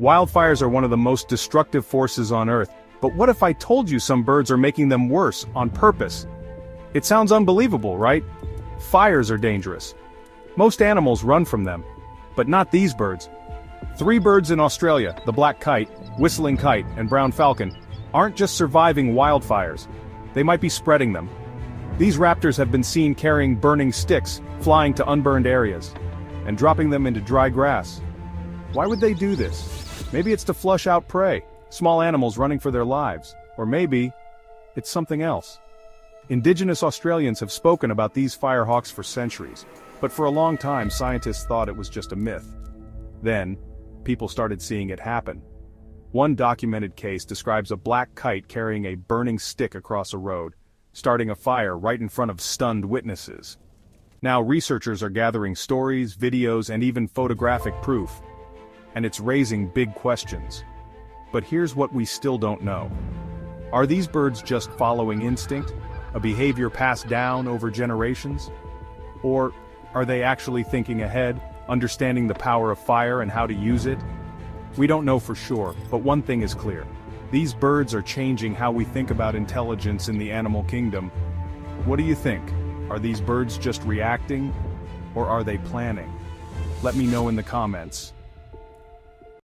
Wildfires are one of the most destructive forces on Earth, but what if I told you some birds are making them worse, on purpose? It sounds unbelievable, right? Fires are dangerous. Most animals run from them. But not these birds. Three birds in Australia, the black kite, whistling kite, and brown falcon, aren't just surviving wildfires. They might be spreading them. These raptors have been seen carrying burning sticks, flying to unburned areas, and dropping them into dry grass. Why would they do this? Maybe it's to flush out prey, small animals running for their lives, or maybe it's something else. Indigenous Australians have spoken about these firehawks for centuries, but for a long time scientists thought it was just a myth. Then, people started seeing it happen. One documented case describes a black kite carrying a burning stick across a road, starting a fire right in front of stunned witnesses. Now researchers are gathering stories, videos, and even photographic proof. And it's raising big questions. But here's what we still don't know. Are these birds just following instinct, a behavior passed down over generations? Or are they actually thinking ahead, understanding the power of fire and how to use it? We don't know for sure, but one thing is clear. These birds are changing how we think about intelligence in the animal kingdom. What do you think? Are these birds just reacting, or are they planning? Let me know in the comments.